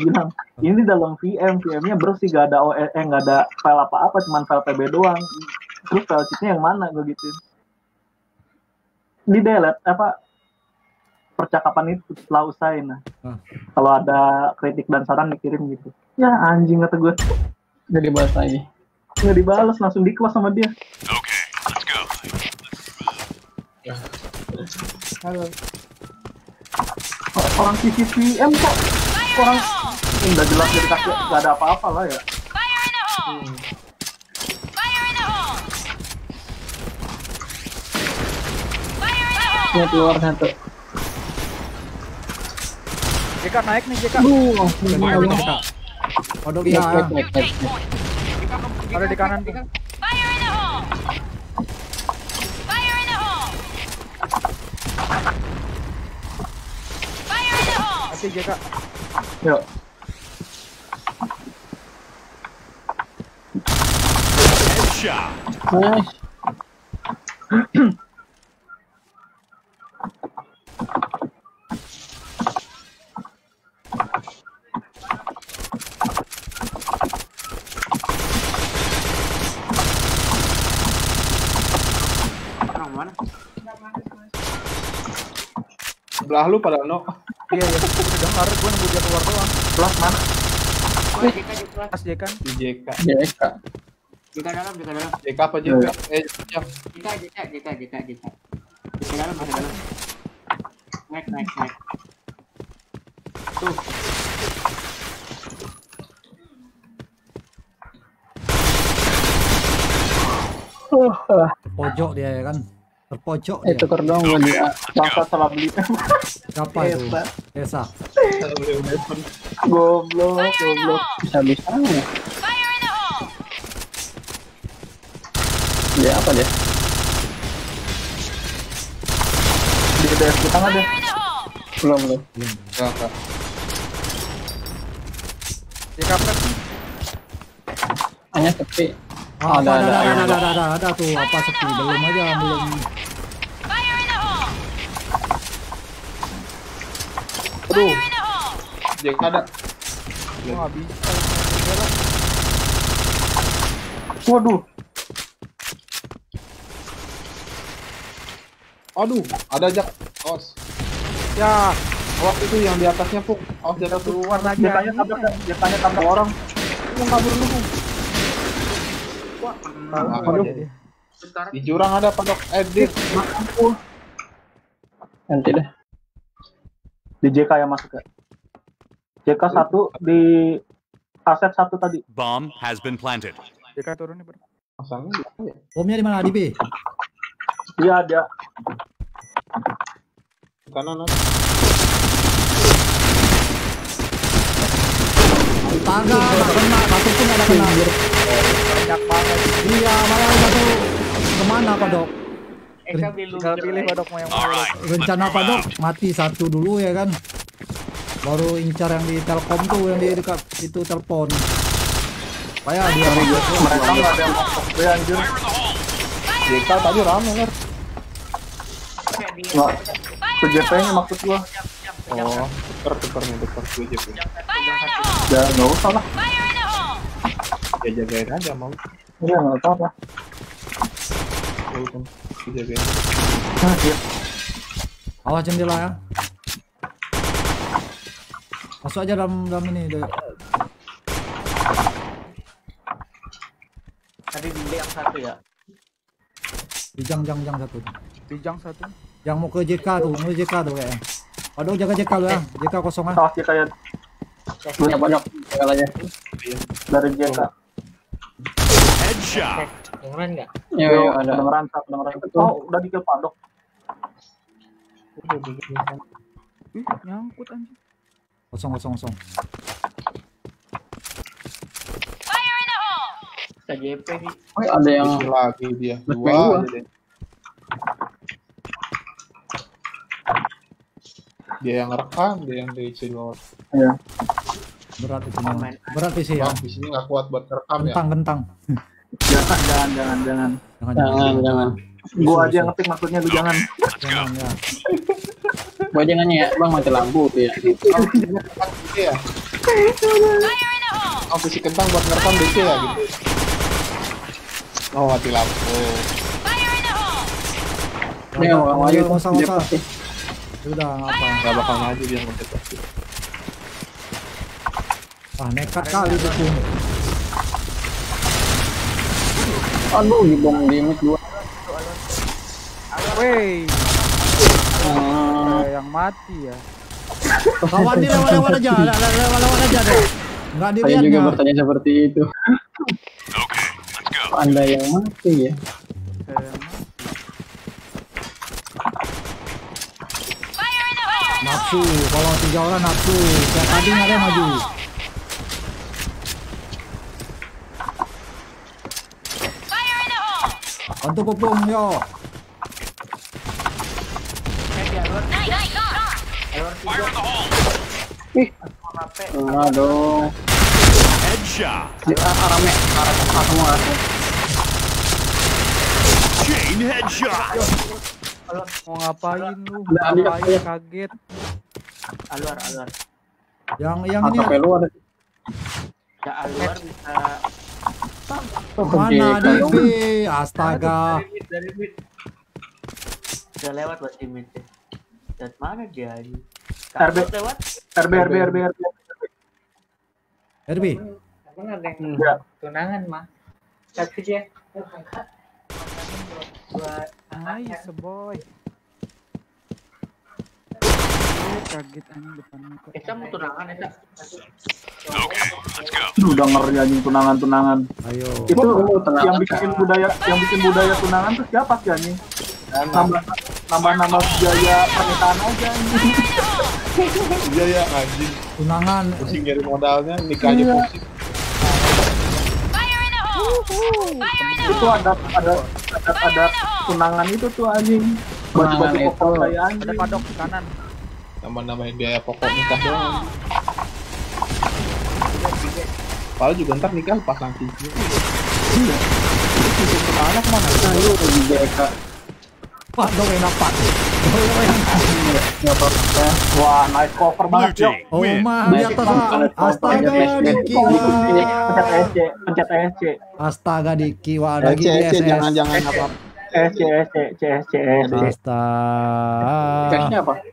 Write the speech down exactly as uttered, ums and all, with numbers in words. bilang ini dalam V M, V M-nya bersih, gak ada O S, eh gak ada file apa-apa, cuman file P B doang. Terus file cheatnya yang mana, gue gituin. Di delete apa percakapan itu setelah usai. Nah, hmm. kalau ada kritik dan saran dikirim gitu. Ya anjing kata gue. Nggak dibalas lagi. Nggak dibalas, langsung dikelas sama dia. Oke, let's go. Let's go. Halo. Orang C C P M kok orang udah jelas dari kaki nggak ada apa-apa lah ya. Hmm. Ini keluar satu. J K naik nih J K. Duh, waduh dia. Ada di kanan J K. Hati J K. Yuk. Nice. Belah lu pada no. Iya ya, dengar gue nunggu dia keluar doang. Belah mana? Oh, J K di kelas J K. J K. J K. J K dalam, J K dalam. J K apa J K? Eh, J K. J K, J K, J K, J K. J K dalam, J K dalam. Naik, naik, naik. Tuh. Pojok dia ya kan. Terpojok eh, tukar dong gue nih bangsa salah beli siapa itu? Esa goblok, goblok bisa-bisa dia apa dia? Dikit dari tangan dia belum, belum dia kapret hanya sepi. Oh, ada, ada, ada, ada, ada, ada, ada, ada tuh apa sepi belum aja belum. Aduh, dia ada. Wah, bisa. Waduh. Aduh, ada jak. Os. Ya, waktu itu yang di atasnya Puk. Os dia keluar aja. Dia tabrak, dia tabrak orang. Lu kabur lu. Wah, nah, apa dia? Di jurang ada pondok edit. Mampus. Nanti deh. Di J K yang masuk ya. J K satu di aset satu tadi. Bomb has been planted. J K turun nih, Bro. Pasangnya di mana ya? Bomnya di mana, di B? Iya, ada. Kanan. Tangga enggak kena, batu pun ada kena. Banyak banget. Iya, malah batu. Kemana Kodok? Tinggal pilih Kodok mau yang mana. Rencana Kodok mati satu dulu ya kan. Baru incar yang di Telkom tuh yang di dekat itu telepon. Payah dia mereka enggak ada masuk gue anjir. Jekal tadi ramai kan. Wah. P J P-nya maksud gua. Oh, tukar-tukar nih, tukar gue J P. Ya, nggak usah lah. Ya, jagain aja mau. Iya, nggak usah lah. Dijagain. Nah, iya. Awas jendela ya. Masuk aja dalam dalam ini. Tadi di yang satu ya? Di jang-jang-jang satu. Di jang satu? Yang mau ke J K tuh, mau J K tuh kayaknya. Aduh, jaga J K lu ya. J K kosong ah. J K ya. Banyak-banyak segalanya dari J K. Headshot. Dengeran enggak? Ya, ya ada. Dengeran, dengeran. Oh, udah di-kill Pandok. Ih, nyangkut anjing. Kosong, kosong, kosong. Fire in the hole. J P nih. Oh, ada yang lagi dia. Dua. Dia yang rekam, dia yang di silor. Iya. Berat itu main. Berat sih ya. Di sini nggak kuat buat rekam ya. Kentang, kentang. Jangan, jangan, jangan, jangan. Jangan, jangan. Gua aja ngetik maksudnya lu jangan. Jangan ya. Gua jangan ya, Bang mati lampu tuh ya. Gitu ya. Oh, visi kentang buat ngerekam D C ya gitu. Oh, mati lampu. Nih, mau ayo kosong-kosong. Sudah apa? Enggak bakal maju dia kontestasi. Wah, nekat kali tuh. Aduh, dibom limit dua. Wey. Ah, yang mati ya. Lawan dia lawan-lawan aja, lawan-lawan aja deh. Enggak dilihat. Saya juga gak bertanya seperti itu. Oke, let's go. Anda yang mati ya. Nafsu, kalau tiga orang nafsu. Saya tadi ada maju. Untuk pupung yo. Fire in the hole. Ih, enggak dong. Headshot. Arame, arame semua. Chain headshot. Mau ngapain lu? Ngapain kaget. Aluar, aluar. Yang yang ini. Apa lu ada? Ya aluar bisa. Mana di B? Astaga. Udah lewat buat timit. Dan mana dia? R B lewat? RB RB RB RB RB emang ada yang tunangan mah tapi dia buat ayo seboy kaget anjing depannya kok kita mau tunangan ya. Oke, let's go. Itu udah ngeri anjing tunangan-tunangan. Ayo. Itu yang bikin budaya yang bikin budaya tunangan tuh siapa sih anjing? Nambah-nambah biaya pernikahan aja anjing. Iya ya anjing. Tunangan pusing nyari modalnya nikah aja pusing. Itu ada ada ada tunangan itu tuh anjing. Baju-baju pokok kayak anjing. Ada padok di kanan. Nama-namain biaya pokok nikah doang. Padahal juga ntar nikah pasang cincin. Iya. Itu anak mana? Ayo di B K. Wah, dong enak pak. Wah, nice cover banget yo. Oh mah, di atas. Astaga, Diki. Pencet S C, pencet S C. Astaga, Diki. Wah, lagi S C. Jangan-jangan apa? S C, S C, C S C. Astaga. Ceknya apa?